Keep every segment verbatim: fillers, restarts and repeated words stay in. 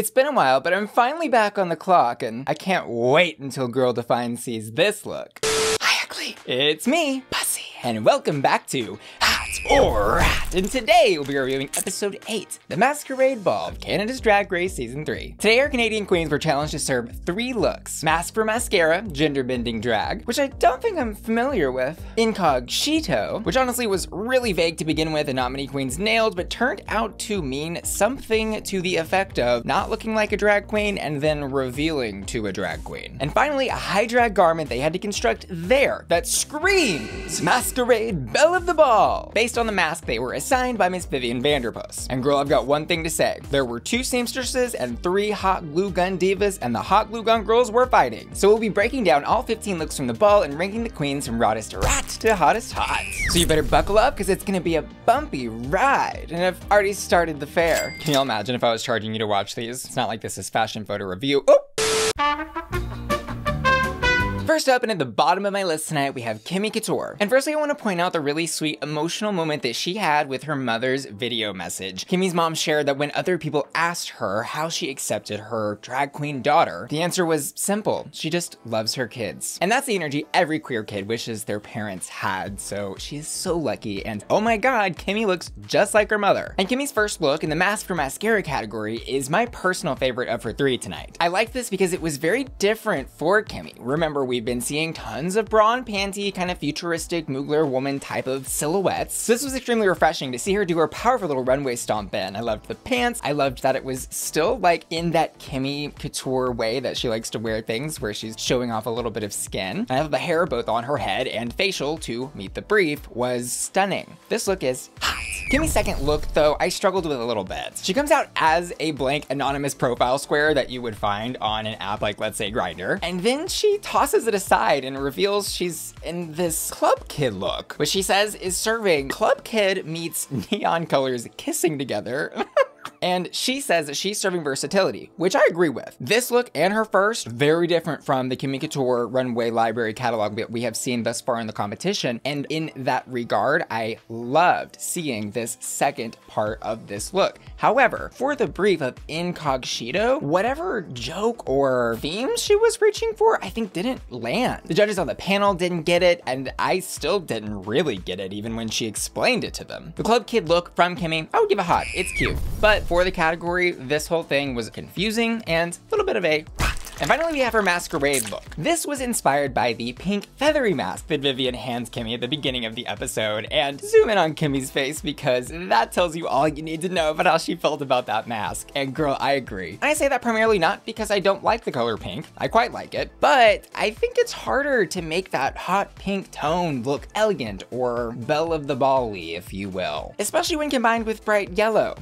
It's been a while, but I'm finally back on the clock, and I can't wait until Girl Defined sees this look. Hi, Ugly. It's me, Bussy, and welcome back to Alright, and today we'll be reviewing episode eight, The Masquerade Ball of Canada's Drag Race Season three. Today our Canadian queens were challenged to serve three looks: Mask for Mascara, Gender Bending Drag, which I don't think I'm familiar with, Incog-She-To, which honestly was really vague to begin with and not many queens nailed, but turned out to mean something to the effect of not looking like a drag queen and then revealing to a drag queen. And finally, a high drag garment they had to construct there that screams Masquerade Belle of the Ball, based on the mask they were assigned by Miss Vivian Vanderpuss. And girl, I've got one thing to say. There were two seamstresses and three hot glue gun divas, and the hot glue gun girls were fighting. So we'll be breaking down all fifteen looks from the ball and ranking the queens from rottest rat to hottest hot. So you better buckle up, because it's gonna be a bumpy ride, and I've already started the fair. Can y'all imagine if I was charging you to watch these? It's not like this is fashion photo review. Oop! First up, and at the bottom of my list tonight, we have Kimmy Couture. And firstly, I want to point out the really sweet emotional moment that she had with her mother's video message. Kimmy's mom shared that when other people asked her how she accepted her drag queen daughter, the answer was simple. She just loves her kids. And that's the energy every queer kid wishes their parents had, so she is so lucky. And oh my god, Kimmy looks just like her mother. And Kimmy's first look in the Mask for Mascara category is my personal favorite of her three tonight. I like this because it was very different for Kimmy. Remember, we We've been seeing tons of bra and panty, kind of futuristic Mugler woman type of silhouettes. So this was extremely refreshing to see her do her powerful little runway stomp in. I loved the pants. I loved that it was still like in that Kimmy Couture way that she likes to wear things, where she's showing off a little bit of skin. And I love the hair both on her head and facial to meet the brief was stunning. This look is hot. Kimmy's second look, though, I struggled with a little bit. She comes out as a blank anonymous profile square that you would find on an app like, let's say, Grindr. And then she tosses it aside and reveals she's in this club kid look, which she says is serving club kid meets neon colors kissing together. And she says that she's serving versatility, which I agree with. This look and her first, very different from the Kimmy Couture runway library catalog that we have seen thus far in the competition. And in that regard, I loved seeing this second part of this look. However, for the brief of Incog-She-To, whatever joke or theme she was reaching for, I think didn't land. The judges on the panel didn't get it, and I still didn't really get it even when she explained it to them. The club kid look from Kimmy, I would give a hot. It's cute. But for the category, this whole thing was confusing and a little bit of a rot. And finally, we have her masquerade look. This was inspired by the pink feathery mask that Vivian hands Kimmy at the beginning of the episode. And zoom in on Kimmy's face, because that tells you all you need to know about how she felt about that mask. And girl, I agree. And I say that primarily not because I don't like the color pink. I quite like it. But I think it's harder to make that hot pink tone look elegant or belle of the ball-y, if you will. Especially when combined with bright yellow.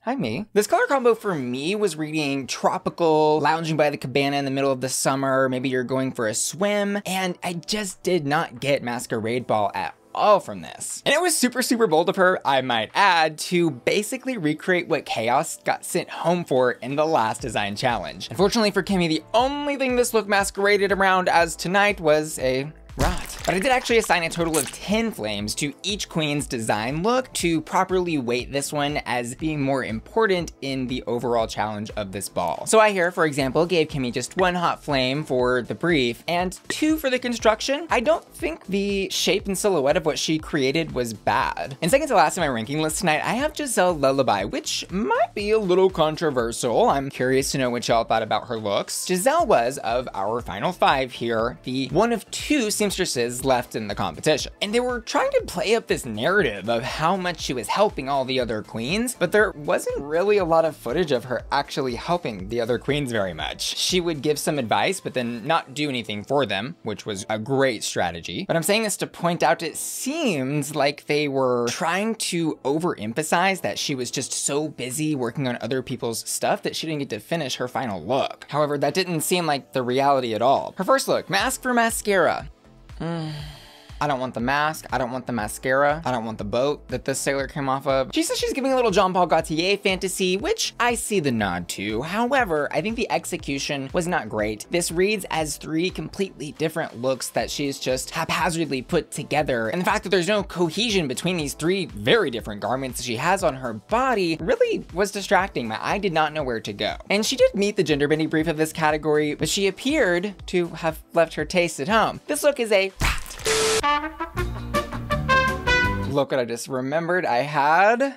Hi, me. This color combo for me was reading tropical, lounging by the cabana in the middle of the summer, maybe you're going for a swim, and I just did not get Masquerade Ball at all. all from this. And it was super, super bold of her, I might add, to basically recreate what Chaos got sent home for in the last design challenge. Unfortunately for Kimmy, the only thing this look masqueraded around as tonight was a rot. But I did actually assign a total of ten flames to each queen's design look to properly weight this one as being more important in the overall challenge of this ball. So I here, for example, gave Kimmy just one hot flame for the brief and two for the construction. I don't think the shape and silhouette of what she created was bad. And second to last in my ranking list tonight, I have Giselle Lullaby, which might be a little controversial. I'm curious to know what y'all thought about her looks. Giselle was, of our final five here, the one of two seamstresses left in the competition. And they were trying to play up this narrative of how much she was helping all the other queens, but there wasn't really a lot of footage of her actually helping the other queens very much. She would give some advice, but then not do anything for them, which was a great strategy. But I'm saying this to point out it seems like they were trying to overemphasize that she was just so busy working on other people's stuff that she didn't get to finish her final look. However, that didn't seem like the reality at all. Her first look, Mask for Mascara. Mm. I don't want the mask. I don't want the mascara. I don't want the boat that this sailor came off of. She says she's giving a little Jean-Paul Gaultier fantasy, which I see the nod to. However, I think the execution was not great. This reads as three completely different looks that she's just haphazardly put together. And the fact that there's no cohesion between these three very different garments that she has on her body really was distracting. My eye did not know where to go. And she did meet the gender bending brief of this category, but she appeared to have left her taste at home. This look is a look what I just remembered I had.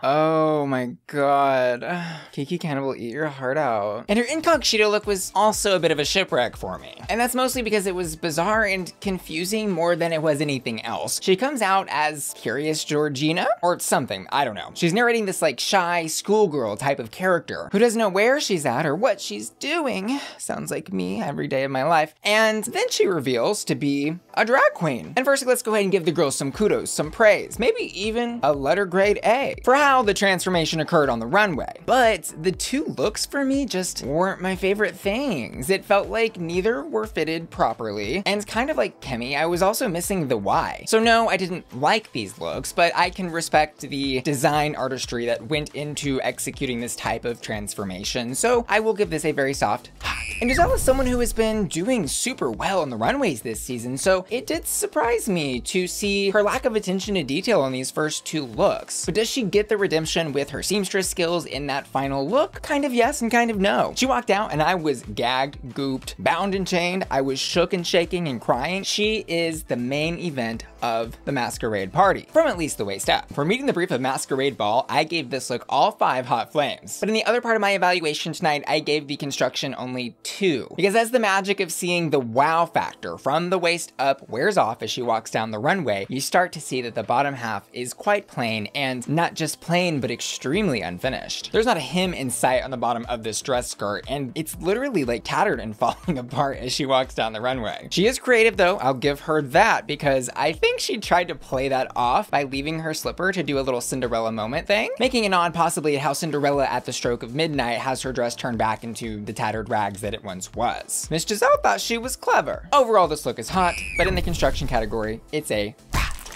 Oh my God. Kiki Cannibal, eat your heart out. And her Incog-She-To look was also a bit of a shipwreck for me. And that's mostly because it was bizarre and confusing more than it was anything else. She comes out as Curious Georgina or something, I don't know. She's narrating this like shy schoolgirl type of character who doesn't know where she's at or what she's doing. Sounds like me every day of my life. And then she reveals to be a drag queen. And first, let's go ahead and give the girl some kudos, some praise, maybe even a letter grade A for how the transformation occurred on the runway. But the two looks for me just weren't my favorite things. It felt like neither were fitted properly, and kind of like Kimmy, I was also missing the why. So no, I didn't like these looks, but I can respect the design artistry that went into executing this type of transformation, so I will give this a very soft hot. And Giselle is someone who has been doing super well on the runways this season, so it did surprise me to see her lack of attention to detail on these first two looks. But does she get the redemption with her seamstress skills in that final look? Kind of yes and kind of no. She walked out and I was gagged, gooped, bound and chained. I was shook and shaking and crying. She is the main event of the masquerade party, from at least the waist up. For meeting the brief of Masquerade Ball, I gave this look all five hot flames. But in the other part of my evaluation tonight, I gave the construction only two, because as the magic of seeing the wow factor from the waist up wears off as she walks down the runway, you start to see that the bottom half is quite plain, and not just plain, but extremely unfinished. There's not a hem in sight on the bottom of this dress skirt, and it's literally like tattered and falling apart as she walks down the runway. She is creative though, I'll give her that, because I think I think she tried to play that off by leaving her slipper to do a little Cinderella moment thing, making a nod possibly at how Cinderella at the stroke of midnight has her dress turned back into the tattered rags that it once was. Miss Giselle thought she was clever. Overall, this look is hot, but in the construction category, it's a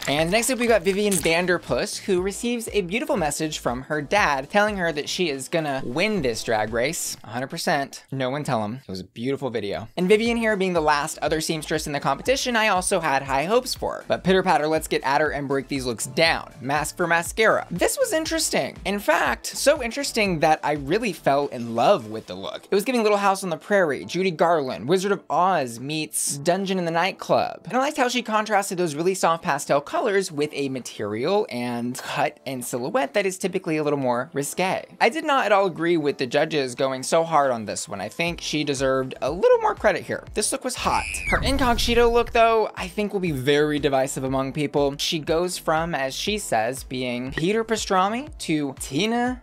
And next up, we've got Vivian Vanderpuss, who receives a beautiful message from her dad telling her that she is gonna win this drag race, one hundred percent. No one tell him. It was a beautiful video. And Vivian here being the last other seamstress in the competition, I also had high hopes for. But pitter patter, let's get at her and break these looks down. Mask for mascara. This was interesting. In fact, so interesting that I really fell in love with the look. It was giving Little House on the Prairie, Judy Garland, Wizard of Oz meets Dungeon in the Nightclub. And I liked how she contrasted those really soft pastel colors colors with a material and cut and silhouette that is typically a little more risque. I did not at all agree with the judges going so hard on this one. I think she deserved a little more credit here. This look was hot. Her Incog-She-To look though, I think will be very divisive among people. She goes from, as she says, being Peter Pastrami to Tina,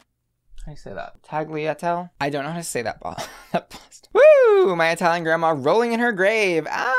how do you say that? Tagliatelle? I don't know how to say that ball. That pasta. Woo! My Italian grandma rolling in her grave. Ah!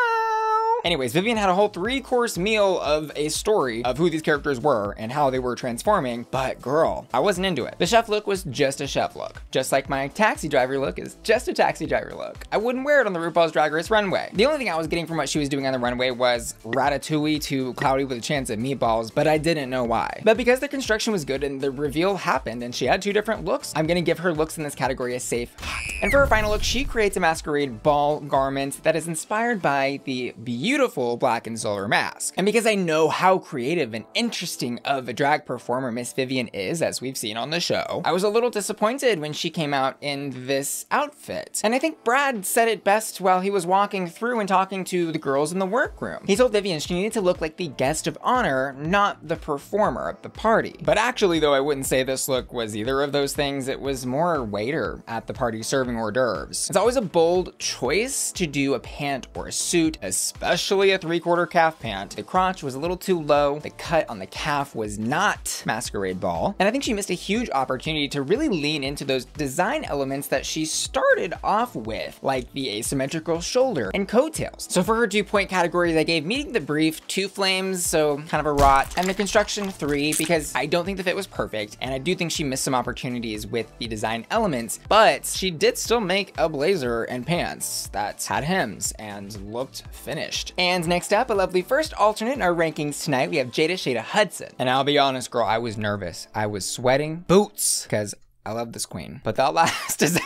Anyways, Vivian had a whole three-course meal of a story of who these characters were and how they were transforming, but girl, I wasn't into it. The chef look was just a chef look, just like my taxi driver look is just a taxi driver look. I wouldn't wear it on the RuPaul's Drag Race runway. The only thing I was getting from what she was doing on the runway was ratatouille to cloudy with a chance of meatballs, but I didn't know why. But because the construction was good and the reveal happened and she had two different looks, I'm gonna give her looks in this category a safe hot. And for her final look, she creates a masquerade ball garment that is inspired by the beauty beautiful black and silver mask. And because I know how creative and interesting of a drag performer Miss Vivian is, as we've seen on the show, I was a little disappointed when she came out in this outfit. And I think Brad said it best while he was walking through and talking to the girls in the workroom. He told Vivian she needed to look like the guest of honor, not the performer at the party. But actually though, I wouldn't say this look was either of those things. It was more a waiter at the party serving hors d'oeuvres. It's always a bold choice to do a pant or a suit, especially Especially a three-quarter calf pant. The crotch was a little too low. The cut on the calf was not masquerade ball. And I think she missed a huge opportunity to really lean into those design elements that she started off with, like the asymmetrical shoulder and coattails. So for her two-point categories, I gave meeting the brief two flames, so kind of a rot, and the construction three, because I don't think the fit was perfect. And I do think she missed some opportunities with the design elements, but she did still make a blazer and pants that had hems and looked finished. first. And next up, a lovely first alternate in our rankings tonight, we have Jada Shada Hudson. And I'll be honest, girl, I was nervous. I was sweating boots, because I love this queen. But that last design,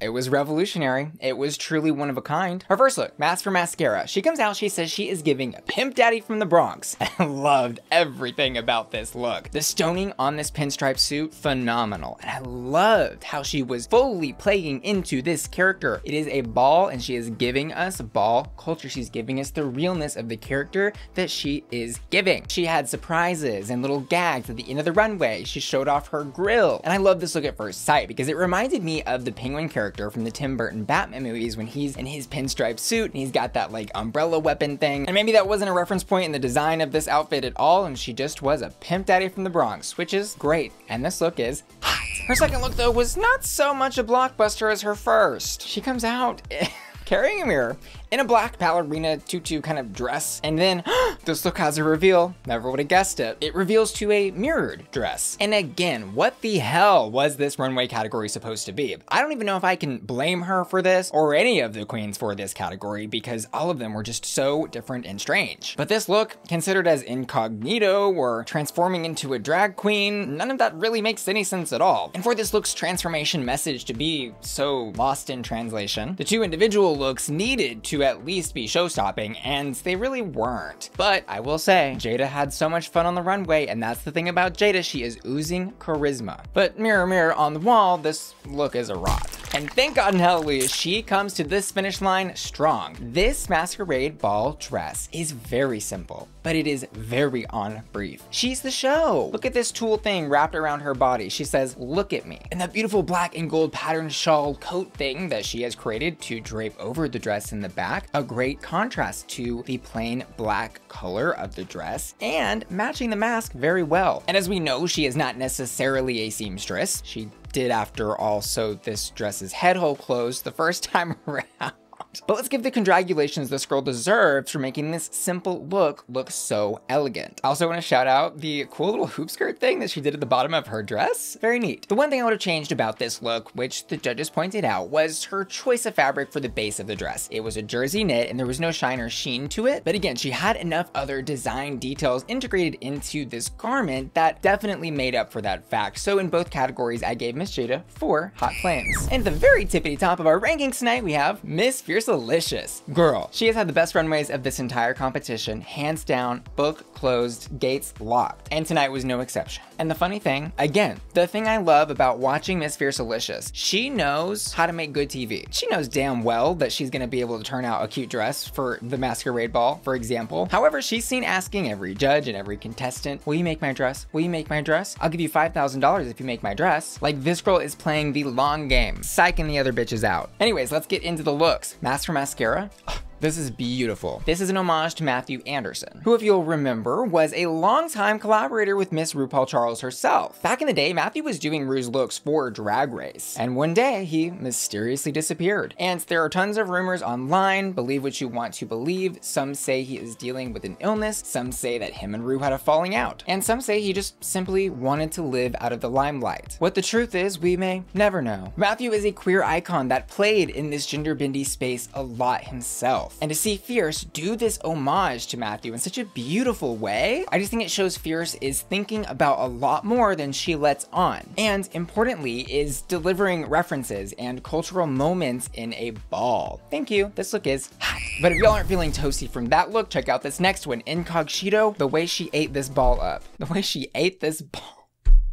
it was revolutionary. It was truly one of a kind. Her first look, Mask for Mascara. She comes out, she says she is giving a Pimp Daddy from the Bronx. I loved everything about this look. The stoning on this pinstripe suit, phenomenal. And I loved how she was fully playing into this character. It is a ball and she is giving us ball culture. She's giving us the realness of the character that she is giving. She had surprises and little gags at the end of the runway. She showed off her grill. And I love this look at first sight because it reminded me of the penguin character from the Tim Burton Batman movies when he's in his pinstripe suit and he's got that like umbrella weapon thing. And maybe that wasn't a reference point in the design of this outfit at all, and she just was a Pimp Daddy from the Bronx, which is great. And this look is hot. Her second look though was not so much a blockbuster as her first. She comes out carrying a mirror in a black ballerina tutu kind of dress. And then this look has a reveal. Never would have guessed it. It reveals to a mirrored dress. And again, what the hell was this runway category supposed to be? I don't even know if I can blame her for this or any of the queens for this category because all of them were just so different and strange. But this look, considered as incognito or transforming into a drag queen, none of that really makes any sense at all. And for this look's transformation message to be so lost in translation, the two individual looks needed to at least be show-stopping, and they really weren't. But I will say, Jada had so much fun on the runway, and that's the thing about Jada, she is oozing charisma. But mirror, mirror on the wall, this look is a rot. And thank God in hallelujah, she comes to this finish line strong. This Masquerade Ball dress is very simple, but it is very on brief. She's the show. Look at this tulle thing wrapped around her body. She says, look at me. And that beautiful black and gold patterned shawl coat thing that she has created to drape over the dress in the back, a great contrast to the plain black color of the dress and matching the mask very well. And as we know, she is not necessarily a seamstress. She did after all sew this dress's head hole closed the first time around. But let's give the congratulations this girl deserves for making this simple look look so elegant. I also want to shout out the cool little hoop skirt thing that she did at the bottom of her dress. Very neat. The one thing I would have changed about this look, which the judges pointed out, was her choice of fabric for the base of the dress. It was a jersey knit and there was no shine or sheen to it. But again, she had enough other design details integrated into this garment that definitely made up for that fact. So in both categories, I gave Miss Jada four hot flames. And at the very tippity top of our rankings tonight, we have Miss Fiercalicious. Fiercalicious. Girl, she has had the best runways of this entire competition, hands down, book closed, gates locked. And tonight was no exception. And the funny thing, again, the thing I love about watching Miss Fiercalicious, she knows how to make good T V. She knows damn well that she's gonna be able to turn out a cute dress for the Masquerade Ball, for example. However, she's seen asking every judge and every contestant, will you make my dress? Will you make my dress? I'll give you five thousand dollars if you make my dress. Like, this girl is playing the long game, psyching the other bitches out. Anyways, let's get into the looks. Mask for Mascara? This is beautiful. This is an homage to Matthew Anderson, who, if you'll remember, was a longtime collaborator with Miss RuPaul Charles herself. Back in the day, Matthew was doing Ru's looks for Drag Race, and one day he mysteriously disappeared. And there are tons of rumors online, believe what you want to believe. Some say he is dealing with an illness, some say that him and Ru had a falling out, and some say he just simply wanted to live out of the limelight. What the truth is, we may never know. Matthew is a queer icon that played in this gender-bendy space a lot himself. And to see Fierce do this homage to Matthew in such a beautiful way, I just think it shows Fierce is thinking about a lot more than she lets on. And importantly, is delivering references and cultural moments in a ball. Thank you. This look is hot. But if y'all aren't feeling toasty from that look, check out this next one, Incog-She-To. The way she ate this ball up. The way she ate this ball.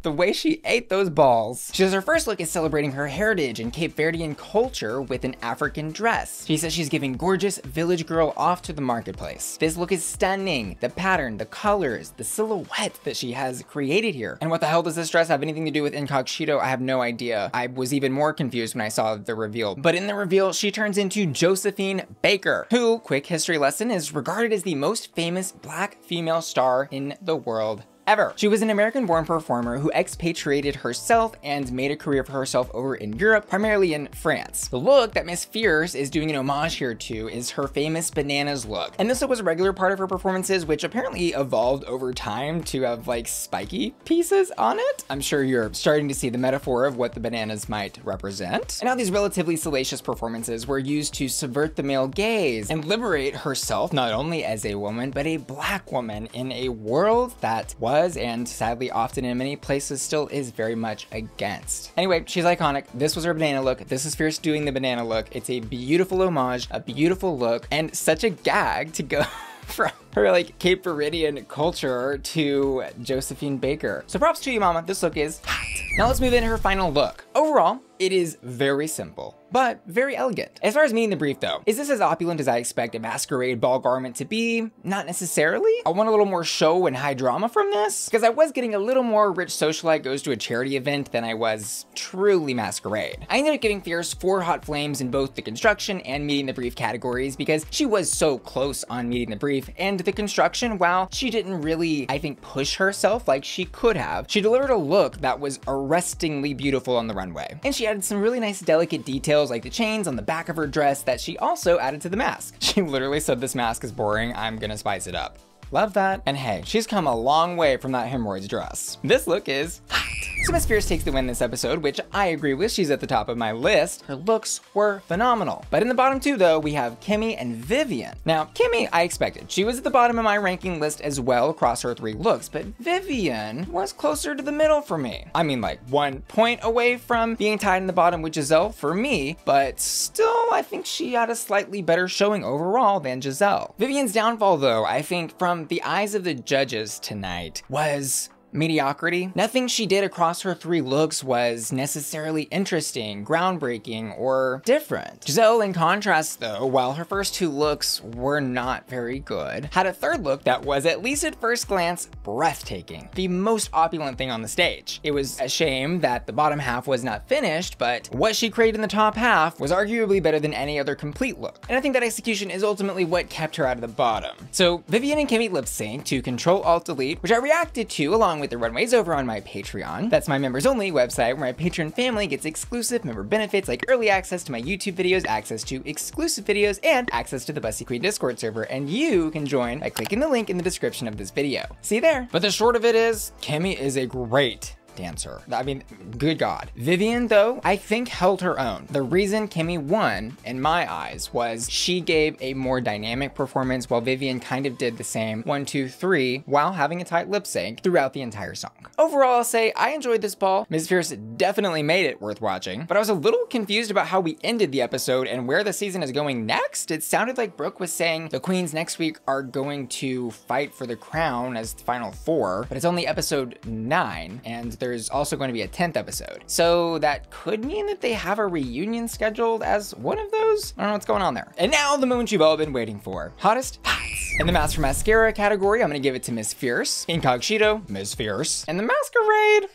The way she ate those balls. She says her first look is celebrating her heritage and Cape Verdean culture with an African dress. She says she's giving gorgeous village girl off to the marketplace. This look is stunning. The pattern, the colors, the silhouette that she has created here. And what the hell does this dress have anything to do with Incog-She-To? I have no idea. I was even more confused when I saw the reveal. But in the reveal, she turns into Josephine Baker, who, quick history lesson, is regarded as the most famous black female star in the world ever. She was an American-born performer who expatriated herself and made a career for herself over in Europe, primarily in France. The look that Miss Fierce is doing an homage here to is her famous bananas look. And this look was a regular part of her performances, which apparently evolved over time to have like spiky pieces on it. I'm sure you're starting to see the metaphor of what the bananas might represent. And how these relatively salacious performances were used to subvert the male gaze and liberate herself, not only as a woman, but a black woman in a world that was, and sadly often in many places still is, very much against. Anyway, she's iconic. This was her banana look. This is Fierce doing the banana look. It's a beautiful homage, a beautiful look, and such a gag to go from her like Cape Verdean culture to Josephine Baker. So props to you, mama. This look is hot. Now let's move into her final look. Overall, it is very simple, but very elegant. As far as meeting the brief though, is this as opulent as I expect a masquerade ball garment to be? Not necessarily. I want a little more show and high drama from this, because I was getting a little more rich socialite goes to a charity event than I was truly masquerade. I ended up giving Fierce four hot flames in both the construction and meeting the brief categories because she was so close on meeting the brief, and the construction, while she didn't really, I think, push herself like she could have, she delivered a look that was arrestingly beautiful on the runway. And she added some really nice delicate details like the chains on the back of her dress that she also added to the mask. She literally said, "This mask is boring, I'm gonna spice it up." Love that. And hey, she's come a long way from that hemorrhoids dress. This look is hot. So Miss Fierce takes the win this episode, which I agree with. She's at the top of my list. Her looks were phenomenal. But in the bottom two though, we have Kimmy and Vivian. Now, Kimmy, I expected. She was at the bottom of my ranking list as well across her three looks, but Vivian was closer to the middle for me. I mean, like one point away from being tied in the bottom with Giselle for me, but still, I think she had a slightly better showing overall than Giselle. Vivian's downfall though, I think from the eyes of the judges tonight, was mediocrity. Nothing she did across her three looks was necessarily interesting, groundbreaking, or different. Giselle, in contrast though, while her first two looks were not very good, had a third look that was, at least at first glance, breathtaking. The most opulent thing on the stage. It was a shame that the bottom half was not finished, but what she created in the top half was arguably better than any other complete look. And I think that execution is ultimately what kept her out of the bottom. So Vivian and Kimmy lip sync to Control Alt Delete, which I reacted to along with the runways over on my Patreon. That's my members only website where my Patreon family gets exclusive member benefits like early access to my YouTube videos, access to exclusive videos, and access to the Bussy Queen Discord server. And you can join by clicking the link in the description of this video. See you there. But the short of it is, Kimmy is a great dancer. I mean, good God. Vivian though, I think held her own. The reason Kimmy won, in my eyes, was she gave a more dynamic performance while Vivian kind of did the same one, two, three, while having a tight lip sync throughout the entire song. Overall, I'll say I enjoyed this ball. Miz Fierce definitely made it worth watching, but I was a little confused about how we ended the episode and where the season is going next. It sounded like Brooke was saying the queens next week are going to fight for the crown as the final four, but it's only episode nine, and they're There's also going to be a tenth episode. So that could mean that they have a reunion scheduled as one of those? I don't know what's going on there. And now the moment you've all been waiting for. Hottest Hots. In the Mask for Mascara category, I'm gonna give it to Miss Fierce. Incog-She-To, Miss Fierce. And the Masquerade.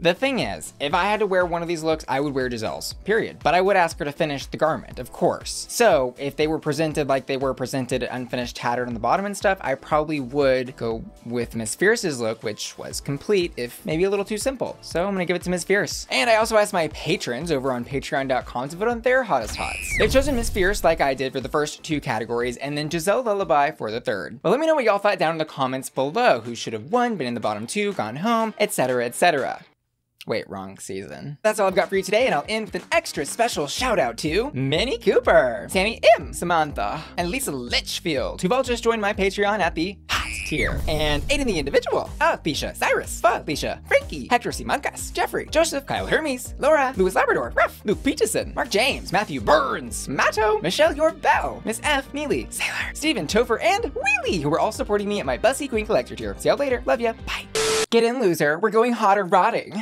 The thing is, if I had to wear one of these looks, I would wear Giselle's, period. But I would ask her to finish the garment, of course. So if they were presented like they were presented, unfinished, tattered on the bottom and stuff, I probably would go with Miss Fierce's look, which was complete, if maybe a little too simple. So I'm gonna give it to Miss Fierce. And I also asked my patrons over on patreon dot com to vote on their hottest hots. They've chosen Miss Fierce like I did for the first two categories, and then Giselle Lullaby for the third. But let me know what y'all thought down in the comments below. Who should have won, been in the bottom two, gone home, et cetera, et cetera. Wait, wrong season. That's all I've got for you today, and I'll end with an extra special shout out to Minnie Cooper, Sammy M, Samantha, and Lisa Litchfield, who've all just joined my Patreon at the hot tier, and eight in the individual. Alethesia, Cyrus, Felicia, Frankie, Hector C. Mancas, Jeffrey, Joseph, Kyle Hermes, Laura, Louis Labrador, Ruff, Luke Peterson, Mark James, Matthew Burns, Matto, Michelle Yorbell, Miss F, Neely, Sailor, Stephen, Topher, and Wheelie, who are all supporting me at my Bussy Queen Collector tier. See y'all later. Love ya. Bye. Get in, loser. We're going hot erotic.